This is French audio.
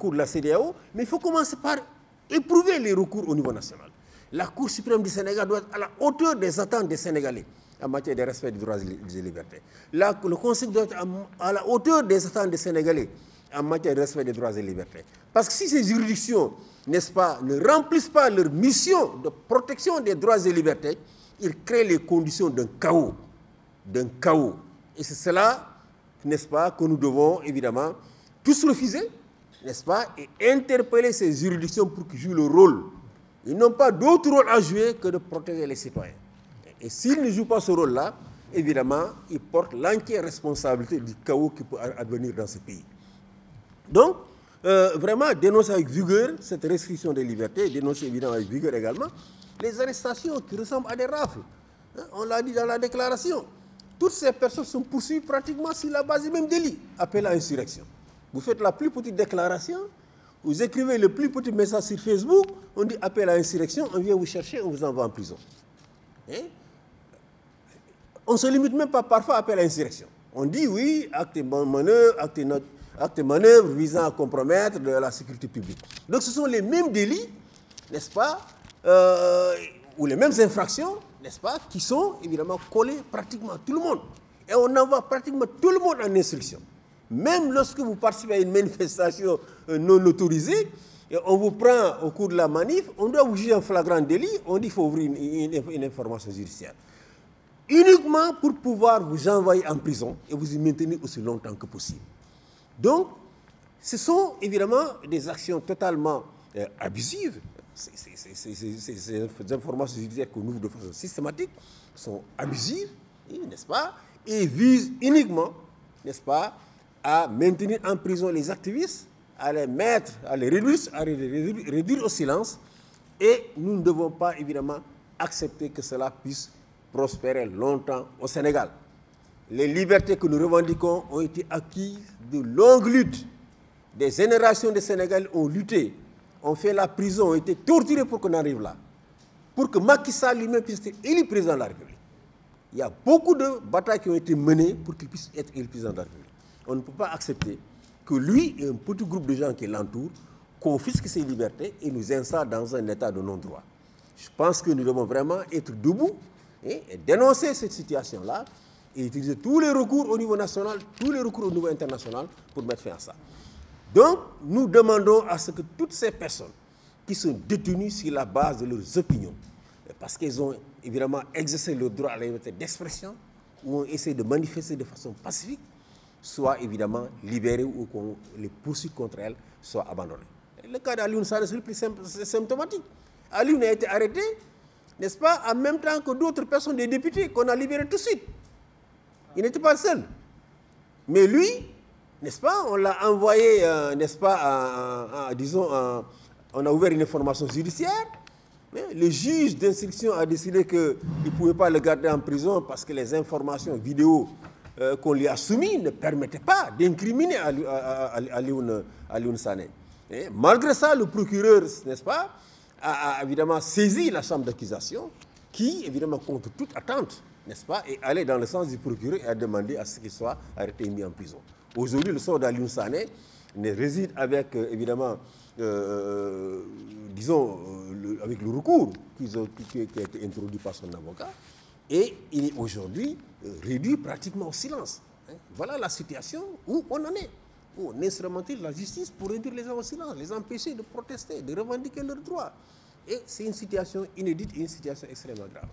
Cour de la CEDEAO, mais il faut commencer par éprouver les recours au niveau national. La Cour suprême du Sénégal doit être à la hauteur des attentes des Sénégalais en matière de respect des droits et des libertés. Le Conseil doit être à la hauteur des attentes des Sénégalais en matière de respect des droits et des libertés. Parce que si ces juridictions, n'est-ce pas, ne remplissent pas leur mission de protection des droits et libertés, ils créent les conditions d'un chaos. D'un chaos. Et c'est cela, n'est-ce pas, que nous devons évidemment tous refuser, n'est-ce pas, et interpeller ces juridictions pour qu'ils jouent le rôle. Ils n'ont pas d'autre rôle à jouer que de protéger les citoyens. Et s'ils ne jouent pas ce rôle-là, évidemment, ils portent l'entière responsabilité du chaos qui peut advenir dans ce pays. Donc, vraiment, dénoncer avec vigueur cette restriction des libertés, dénoncer évidemment avec vigueur également les arrestations qui ressemblent à des rafles. Hein, on l'a dit dans la déclaration. Toutes ces personnes sont poursuivies pratiquement sur la base du même délit, appel à insurrection. Vous faites la plus petite déclaration, vous écrivez le plus petit message sur Facebook, on dit appel à insurrection, on vient vous chercher, on vous envoie en prison. Hein? On ne se limite même pas parfois à appel à insurrection. On dit oui, acte de manœuvre visant à compromettre de la sécurité publique. Donc ce sont les mêmes délits, n'est-ce pas, ou les mêmes infractions, n'est-ce pas, qui sont évidemment collées pratiquement à tout le monde. Et on envoie pratiquement tout le monde en instruction. Même lorsque vous participez à une manifestation non autorisée, et on vous prend au cours de la manif, on doit vous juger en flagrant délit, on dit qu'il faut ouvrir une information judiciaire. Uniquement pour pouvoir vous envoyer en prison et vous y maintenir aussi longtemps que possible. Donc, ce sont évidemment des actions totalement abusives. Ces informations judiciaires qu'on ouvre de façon systématique sont abusives, n'est-ce pas, et visent uniquement, n'est-ce pas, à maintenir en prison les activistes, à les mettre, à les réduire au silence. Et nous ne devons pas, évidemment, accepter que cela puisse prospérer longtemps au Sénégal. Les libertés que nous revendiquons ont été acquises de longues luttes. Des générations de Sénégalais ont lutté, ont fait la prison, ont été torturés pour qu'on arrive là. Pour que Macky Sall lui-même puisse être élu président de la République. Il y a beaucoup de batailles qui ont été menées pour qu'il puisse être élu président de la République. On ne peut pas accepter que lui et un petit groupe de gens qui l'entourent confisquent ses libertés et nous installent dans un état de non-droit. Je pense que nous devons vraiment être debout et dénoncer cette situation-là et utiliser tous les recours au niveau national, tous les recours au niveau international pour mettre fin à ça. Donc, nous demandons à ce que toutes ces personnes qui sont détenues sur la base de leurs opinions, parce qu'elles ont évidemment exercé le droit à la liberté d'expression ou ont essayé de manifester de façon pacifique, soit évidemment libérés ou qu'on les poursuites contre elles soient abandonnées. Le cas d'Alioune Sané, c'est le plus symptomatique. Alioune a été arrêté, n'est-ce pas, en même temps que d'autres personnes, des députés, qu'on a libérés tout de suite. Il n'était pas seul. Mais lui, n'est-ce pas, on l'a envoyé, n'est-ce pas, on a ouvert une information judiciaire. Mais le juge d'instruction a décidé qu'il ne pouvait pas le garder en prison parce que les informations vidéo qu'on lui a soumis ne permettait pas d'incriminer Alioune Sané. Et malgré ça, le procureur, n'est-ce pas, a évidemment saisi la chambre d'accusation qui, évidemment, contre toute attente, n'est-ce pas, est allée dans le sens du procureur et a demandé à ce qu'il soit arrêté et mis en prison. Aujourd'hui, le sort d'Alioune Sané réside avec, évidemment, avec le recours qui a été introduit par son avocat. Et il est aujourd'hui réduit pratiquement au silence. Voilà la situation où on en est, où on instrumentalise la justice pour réduire les gens au silence, les empêcher de protester, de revendiquer leurs droits. Et c'est une situation inédite et une situation extrêmement grave.